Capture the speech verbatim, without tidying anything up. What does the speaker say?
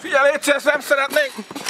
Figyelj, légy szépen, szeretnénk!